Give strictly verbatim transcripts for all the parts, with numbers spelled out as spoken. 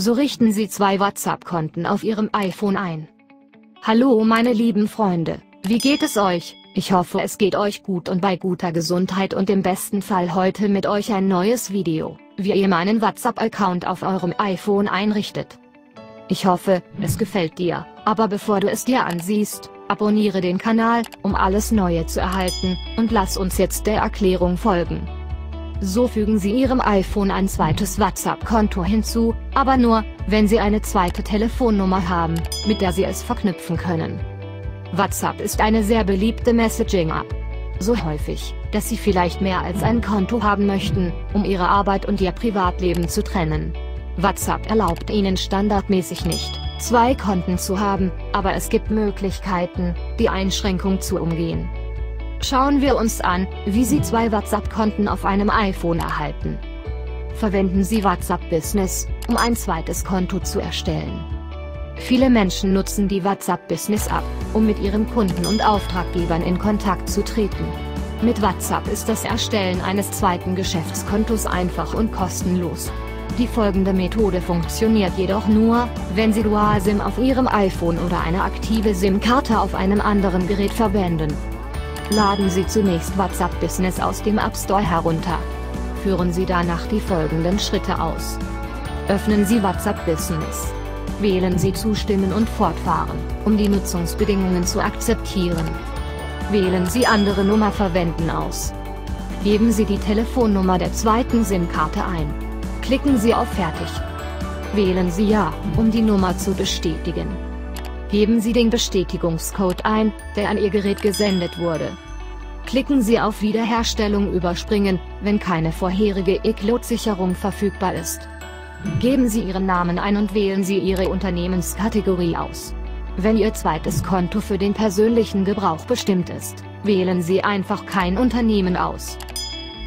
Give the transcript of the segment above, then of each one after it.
So richten Sie zwei WhatsApp-Konten auf Ihrem iPhone ein. Hallo meine lieben Freunde, wie geht es euch? Ich hoffe es geht euch gut und bei guter Gesundheit und im besten Fall heute mit euch ein neues Video, wie ihr meinen WhatsApp-Account auf eurem iPhone einrichtet. Ich hoffe, es gefällt dir, aber bevor du es dir ansiehst, abonniere den Kanal, um alles Neue zu erhalten, und lass uns jetzt der Erklärung folgen. So fügen Sie Ihrem iPhone ein zweites WhatsApp-Konto hinzu, aber nur, wenn Sie eine zweite Telefonnummer haben, mit der Sie es verknüpfen können. WhatsApp ist eine sehr beliebte Messaging-App. So häufig, dass Sie vielleicht mehr als ein Konto haben möchten, um Ihre Arbeit und Ihr Privatleben zu trennen. WhatsApp erlaubt Ihnen standardmäßig nicht, zwei Konten zu haben, aber es gibt Möglichkeiten, die Einschränkung zu umgehen. Schauen wir uns an, wie Sie zwei WhatsApp-Konten auf einem iPhone erhalten. Verwenden Sie WhatsApp Business, um ein zweites Konto zu erstellen. Viele Menschen nutzen die WhatsApp Business App, um mit ihren Kunden und Auftraggebern in Kontakt zu treten. Mit WhatsApp ist das Erstellen eines zweiten Geschäftskontos einfach und kostenlos. Die folgende Methode funktioniert jedoch nur, wenn Sie Dual-SIM auf Ihrem iPhone oder eine aktive SIM-Karte auf einem anderen Gerät verwenden. Laden Sie zunächst WhatsApp Business aus dem App Store herunter. Führen Sie danach die folgenden Schritte aus. Öffnen Sie WhatsApp Business. Wählen Sie Zustimmen und Fortfahren, um die Nutzungsbedingungen zu akzeptieren. Wählen Sie andere Nummer verwenden aus. Geben Sie die Telefonnummer der zweiten SIM-Karte ein. Klicken Sie auf Fertig. Wählen Sie Ja, um die Nummer zu bestätigen. Geben Sie den Bestätigungscode ein, der an Ihr Gerät gesendet wurde. Klicken Sie auf Wiederherstellung überspringen, wenn keine vorherige iCloud-Sicherung verfügbar ist. Geben Sie Ihren Namen ein und wählen Sie Ihre Unternehmenskategorie aus. Wenn Ihr zweites Konto für den persönlichen Gebrauch bestimmt ist, wählen Sie einfach kein Unternehmen aus.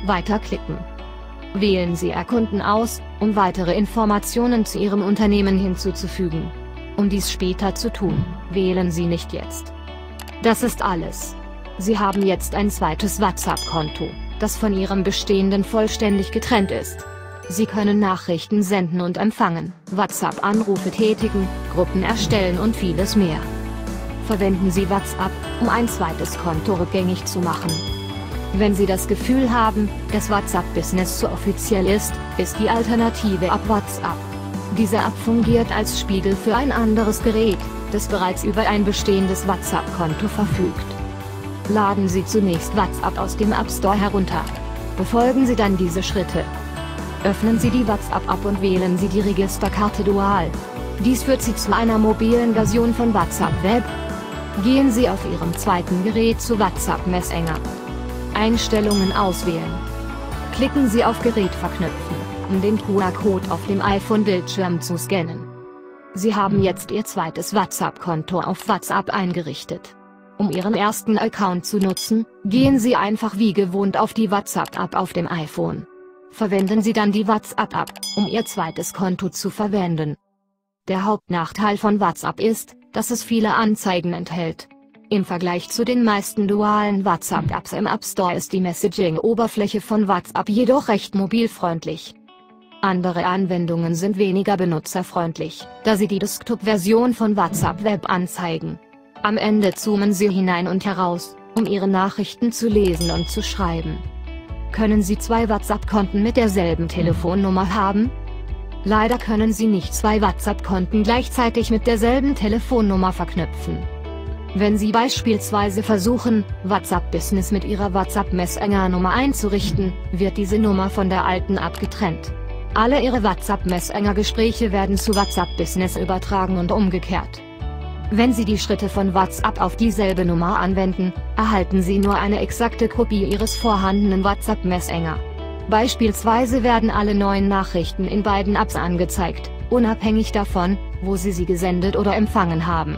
Weiterklicken. Wählen Sie Erkunden aus, um weitere Informationen zu Ihrem Unternehmen hinzuzufügen. Um dies später zu tun, wählen Sie nicht jetzt. Das ist alles. Sie haben jetzt ein zweites WhatsApp-Konto, das von Ihrem bestehenden vollständig getrennt ist. Sie können Nachrichten senden und empfangen, WhatsApp-Anrufe tätigen, Gruppen erstellen und vieles mehr. Verwenden Sie WhatsApp, um ein zweites Konto rückgängig zu machen. Wenn Sie das Gefühl haben, dass WhatsApp-Business zu offiziell ist, ist die Alternative App WhatsApp. Diese App fungiert als Spiegel für ein anderes Gerät, das bereits über ein bestehendes WhatsApp-Konto verfügt. Laden Sie zunächst WhatsApp aus dem App Store herunter. Befolgen Sie dann diese Schritte. Öffnen Sie die WhatsApp-App und wählen Sie die Registerkarte Dual. Dies führt Sie zu einer mobilen Version von WhatsApp Web. Gehen Sie auf Ihrem zweiten Gerät zu WhatsApp Messenger. Einstellungen auswählen. Klicken Sie auf Gerät verknüpfen, um den Q R-Code auf dem iPhone-Bildschirm zu scannen. Sie haben jetzt Ihr zweites WhatsApp-Konto auf WhatsApp eingerichtet. Um Ihren ersten Account zu nutzen, gehen Sie einfach wie gewohnt auf die WhatsApp-App auf dem iPhone. Verwenden Sie dann die WhatsApp-App, um Ihr zweites Konto zu verwenden. Der Hauptnachteil von WhatsApp ist, dass es viele Anzeigen enthält. Im Vergleich zu den meisten dualen WhatsApp-Apps im App Store ist die Messaging-Oberfläche von WhatsApp jedoch recht mobilfreundlich. Andere Anwendungen sind weniger benutzerfreundlich, da sie die Desktop-Version von WhatsApp Web anzeigen. Am Ende zoomen Sie hinein und heraus, um Ihre Nachrichten zu lesen und zu schreiben. Können Sie zwei WhatsApp-Konten mit derselben Telefonnummer haben? Leider können Sie nicht zwei WhatsApp-Konten gleichzeitig mit derselben Telefonnummer verknüpfen. Wenn Sie beispielsweise versuchen, WhatsApp Business mit Ihrer WhatsApp Messenger-Nummer einzurichten, wird diese Nummer von der alten App getrennt. Alle Ihre WhatsApp Messenger-Gespräche werden zu WhatsApp Business übertragen und umgekehrt. Wenn Sie die Schritte von WhatsApp auf dieselbe Nummer anwenden, erhalten Sie nur eine exakte Kopie Ihres vorhandenen WhatsApp Messenger. Beispielsweise werden alle neuen Nachrichten in beiden Apps angezeigt, unabhängig davon, wo Sie sie gesendet oder empfangen haben.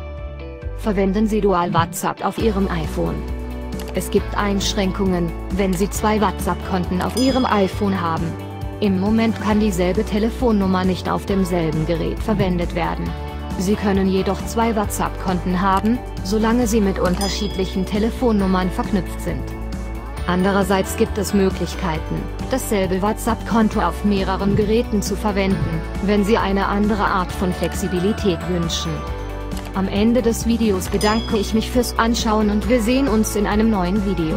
Verwenden Sie Dual WhatsApp auf Ihrem iPhone. Es gibt Einschränkungen, wenn Sie zwei WhatsApp-Konten auf Ihrem iPhone haben. Im Moment kann dieselbe Telefonnummer nicht auf demselben Gerät verwendet werden. Sie können jedoch zwei WhatsApp-Konten haben, solange sie mit unterschiedlichen Telefonnummern verknüpft sind. Andererseits gibt es Möglichkeiten, dasselbe WhatsApp-Konto auf mehreren Geräten zu verwenden, wenn Sie eine andere Art von Flexibilität wünschen. Am Ende des Videos bedanke ich mich fürs Anschauen und wir sehen uns in einem neuen Video.